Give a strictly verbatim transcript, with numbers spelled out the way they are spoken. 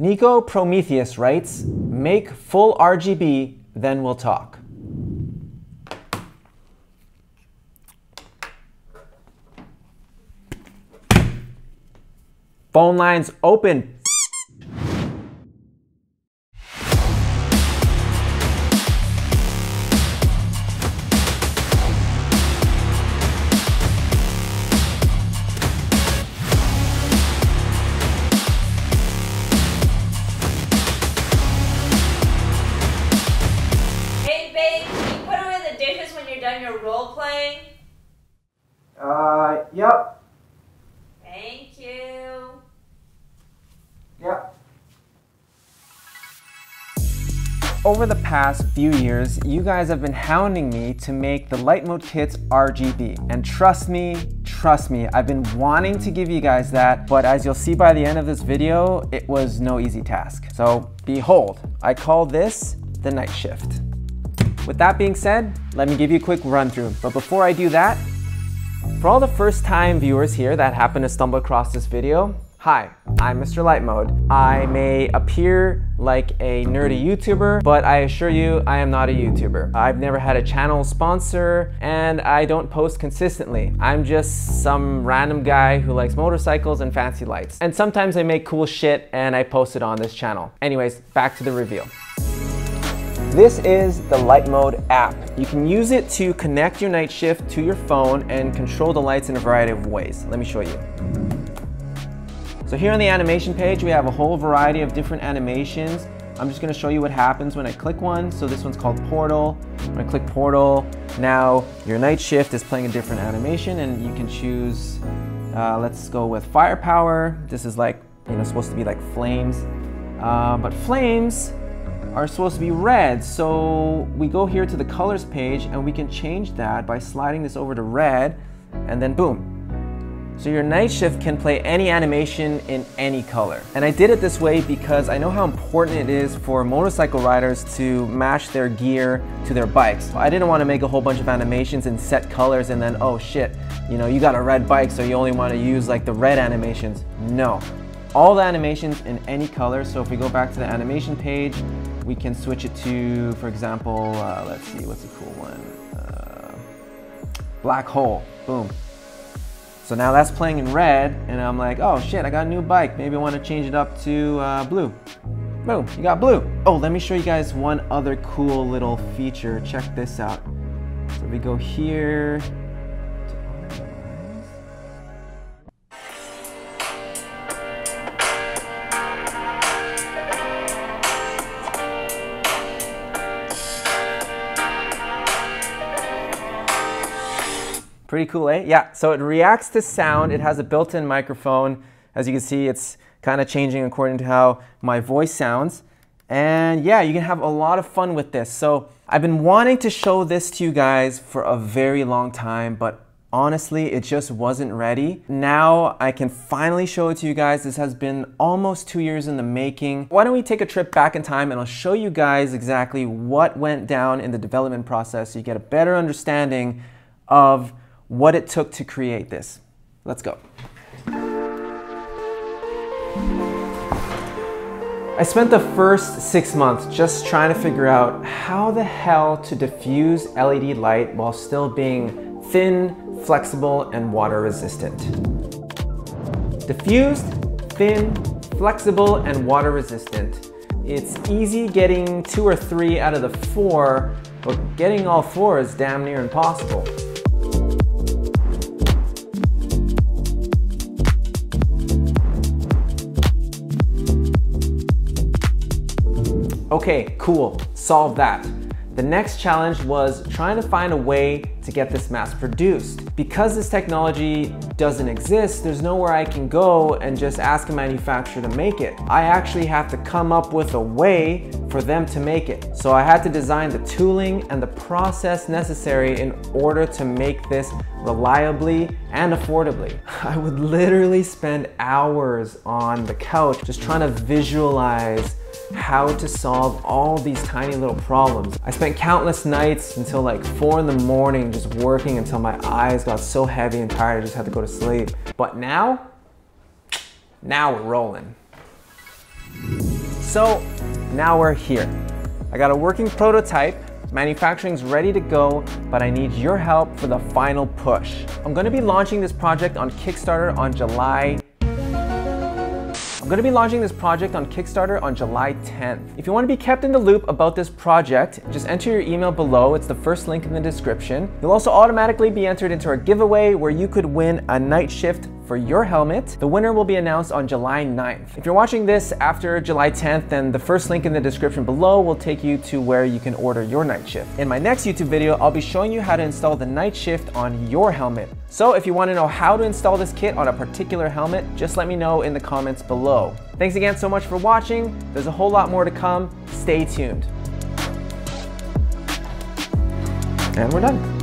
Nico Prometheus writes, "Make full R G B, then we'll talk." Phone lines open. Role-playing? Uh, yep. Thank you. Yep. Over the past few years, you guys have been hounding me to make the Light Mode kits R G B. And trust me, trust me, I've been wanting to give you guys that, but as you'll see by the end of this video, it was no easy task. So behold, I call this the Night Shift. With that being said, let me give you a quick run through. But before I do that, for all the first time viewers here that happen to stumble across this video, hi, I'm Mister Light Mode. I may appear like a nerdy YouTuber, but I assure you I am not a YouTuber. I've never had a channel sponsor and I don't post consistently. I'm just some random guy who likes motorcycles and fancy lights. And sometimes I make cool shit and I post it on this channel. Anyways, back to the reveal. This is the Light Mode app. You can use it to connect your Night Shift to your phone and control the lights in a variety of ways. Let me show you. So here on the animation page, we have a whole variety of different animations. I'm just gonna show you what happens when I click one. So this one's called Portal. When I click Portal, now your Night Shift is playing a different animation and you can choose, uh, let's go with Firepower. This is like, you know, supposed to be like flames, uh, but flames are supposed to be red. So we go here to the colors page and we can change that by sliding this over to red and then boom. So your Night Shift can play any animation in any color. And I did it this way because I know how important it is for motorcycle riders to match their gear to their bikes. I didn't want to make a whole bunch of animations and set colors and then, oh shit, you know, you got a red bike so you only want to use like the red animations. No, all the animations in any color. So if we go back to the animation page, we can switch it to, for example, uh, let's see, what's a cool one? Uh, black hole, boom. So now that's playing in red, and I'm like, oh shit, I got a new bike. Maybe I want to change it up to uh, blue. Boom, you got blue. Oh, let me show you guys one other cool little feature. Check this out. So we go here. Pretty cool, eh? Yeah, so it reacts to sound. It has a built-in microphone. As you can see, it's kind of changing according to how my voice sounds. And yeah, you can have a lot of fun with this. So I've been wanting to show this to you guys for a very long time, but honestly, it just wasn't ready. Now I can finally show it to you guys. This has been almost two years in the making. Why don't we take a trip back in time and I'll show you guys exactly what went down in the development process so you get a better understanding of what it took to create this. Let's go. I spent the first six months just trying to figure out how the hell to diffuse L E D light while still being thin, flexible, and water resistant. Diffused, thin, flexible, and water resistant. It's easy getting two or three out of the four, but getting all four is damn near impossible. Okay, cool, solve that. The next challenge was trying to find a way to get this mass produced. Because this technology doesn't exist, there's nowhere I can go and just ask a manufacturer to make it. I actually have to come up with a way for them to make it. So I had to design the tooling and the process necessary in order to make this reliably and affordably. I would literally spend hours on the couch just trying to visualize how to solve all these tiny little problems. I spent countless nights until like four in the morning just working until my eyes got so heavy and tired I just had to go to sleep. But now, now we're rolling. So now we're here. I got a working prototype, manufacturing's ready to go, but I need your help for the final push. I'm gonna be launching this project on Kickstarter on July I'm gonna be launching this project on Kickstarter on July tenth. If you wanna be kept in the loop about this project, just enter your email below. It's the first link in the description. You'll also automatically be entered into our giveaway where you could win a night shift for your helmet. The winner will be announced on July ninth. If you're watching this after July tenth, then the first link in the description below will take you to where you can order your night shift. In my next YouTube video, I'll be showing you how to install the night shift on your helmet. So if you want to know how to install this kit on a particular helmet, just let me know in the comments below. Thanks again so much for watching. There's a whole lot more to come. Stay tuned. And we're done.